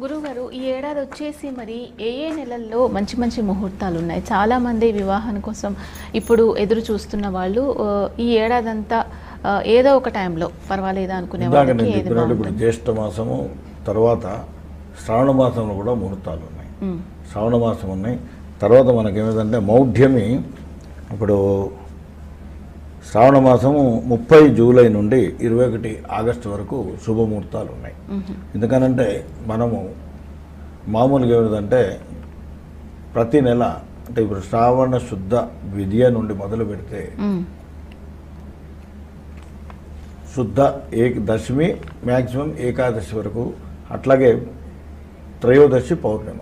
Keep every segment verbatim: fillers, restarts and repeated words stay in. గురుగారు ఈ ఏడాది వచ్చేసి మరి ఏ ఏ నెలల్లో మంచి మంచి ముహూర్తాలు ఉన్నాయి? చాలా మంది వివాహం కోసం ఇప్పుడు ఎదురు చూస్తున్న వాళ్ళు ఈ ఏడాదంతా ఏదో ఒక టైంలో పర్వాలేదా అనుకునే వాళ్ళకి ఏది బాగుంటుంది? జ్యేష్ఠ మాసము తర్వాత శ్రావణ మాసంలో కూడా ముహూర్తాలు ఉన్నాయి. శ్రావణ మాసం ఉన్నాయి. తర్వాత మనకి ఏమిటంటే మౌఢ్యమి, ఇప్పుడు శ్రావణ మాసము ముప్పై జూలై నుండి ఇరవై ఒకటి ఆగస్టు వరకు శుభముహూర్తాలు ఉన్నాయి. ఎందుకనంటే మనము మామూలుగా ఏమిటంటే ప్రతి నెల అంటే ఇప్పుడు శ్రావణ శుద్ధ విద్య నుండి మొదలు పెడితే శుద్ధ ఏక దశమి మ్యాక్సిమం ఏకాదశి వరకు, అట్లాగే త్రయోదశి పౌర్ణిమ,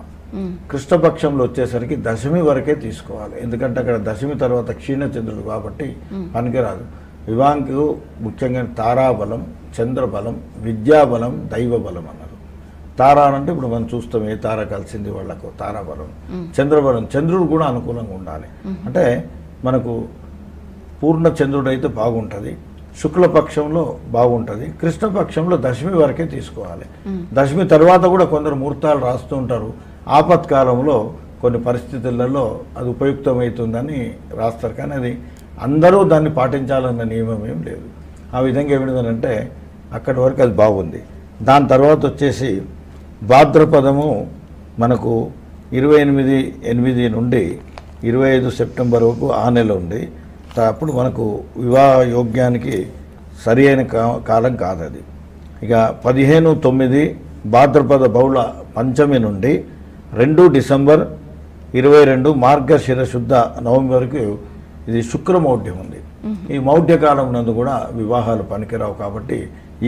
కృష్ణపక్షంలో వచ్చేసరికి దశమి వరకే తీసుకోవాలి. ఎందుకంటే అక్కడ దశమి తర్వాత క్షీణచంద్రుడు కాబట్టి పనికిరాదు. వివాహంకు ముఖ్యంగా తారాబలం, చంద్రబలం, విద్యాబలం, దైవబలం అన్నారు. తారా అంటే ఇప్పుడు మనం చూస్తాం ఏ తార కలిసింది వాళ్ళకు తారాబలం, చంద్రబలం, చంద్రుడు కూడా అనుకూలంగా ఉండాలి. అంటే మనకు పూర్ణ చంద్రుడు అయితే బాగుంటుంది, శుక్లపక్షంలో బాగుంటుంది, కృష్ణపక్షంలో దశమి వరకే తీసుకోవాలి. దశమి తర్వాత కూడా కొందరు ముహూర్తాలు రాస్తూ ఉంటారు. ఆపత్కాలంలో కొన్ని పరిస్థితులలో అది ఉపయుక్తమవుతుందని రాస్తారు, కానీ అది అందరూ దాన్ని పాటించాలన్న నియమం ఏం లేదు. ఆ విధంగా ఏమిటంటే అక్కడి వరకు అది బాగుంది. దాని తర్వాత వచ్చేసి భాద్రపదము మనకు ఇరవై ఎనిమిది ఎనిమిది నుండి ఇరవై ఐదు సెప్టెంబర్ వరకు ఆ నెల ఉంది. అప్పుడు మనకు వివాహ యోగ్యానికి సరి అయిన కాలం కాదు అది. ఇక పదిహేను తొమ్మిది భాద్రపద బహుళ పంచమి నుండి రెండు డిసెంబర్ ఇరవై రెండు మార్గశిర శుద్ధ నవంబర్కు ఇది శుక్ర మౌఢ్యం ఉంది. ఈ మౌఢ్యకాలం నందు కూడా వివాహాలు పనికిరావు కాబట్టి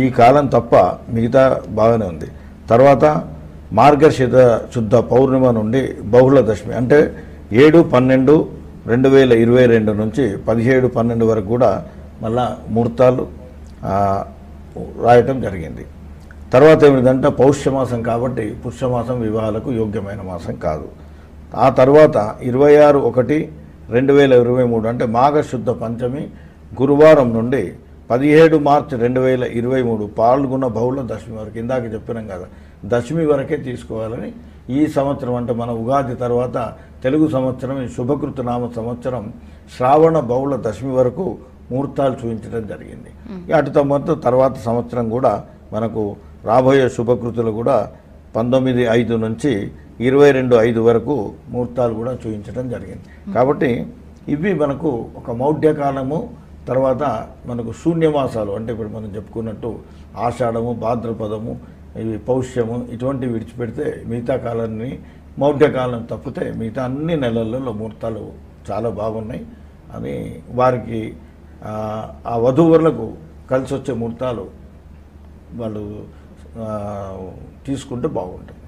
ఈ కాలం తప్ప మిగతా బాగానే ఉంది. తర్వాత మార్గశిర శుద్ధ పౌర్ణిమ నుండి బహుళ దశమి అంటే ఏడు పన్నెండు రెండు వేల ఇరవై రెండు నుంచి పదిహేడు పన్నెండు వరకు కూడా మళ్ళా ముహూర్తాలు రాయటం జరిగింది. తర్వాత ఏమిటంటే పౌష్యమాసం కాబట్టి పుష్యమాసం వివాహాలకు యోగ్యమైన మాసం కాదు. ఆ తర్వాత ఇరవై ఆరు ఒకటి రెండు వేల ఇరవై మూడు అంటే మాఘశుద్ధ పంచమి గురువారం నుండి పదిహేడు మార్చి రెండు వేల ఇరవై మూడు పాల్గొన్న బహుళ దశమి వరకు, ఇందాక చెప్పినాం కదా దశమి వరకే తీసుకోవాలని ఈ సంవత్సరం అంటే మన ఉగాది తర్వాత తెలుగు సంవత్సరం ఈ శుభకృతనామ సంవత్సరం శ్రావణ బహుళ దశమి వరకు ముహూర్తాలు చూపించడం జరిగింది. అటు తర్వాత తర్వాత సంవత్సరం కూడా మనకు రాబోయే శుభకృతులు కూడా పంతొమ్మిది ఐదు నుంచి ఇరవై రెండు ఐదు వరకు ముహూర్తాలు కూడా చూపించడం జరిగింది. కాబట్టి ఇవి మనకు ఒక మౌఢ్యకాలము, తర్వాత మనకు శూన్యమాసాలు అంటే ఇప్పుడు మనం చెప్పుకున్నట్టు ఆషాఢము, భాద్రపదము, ఇవి పౌష్యము, ఇటువంటివి విడిచిపెడితే మిగతా కాలాన్ని మౌఢ్యకాలం తప్పితే మిగతా అన్ని నెలలలో ముహూర్తాలు చాలా బాగున్నాయి అని వారికి ఆ వధూవరులకు కలిసి వచ్చే ముహూర్తాలు వాళ్ళు తీసుకుంటే బాగుంటుంది.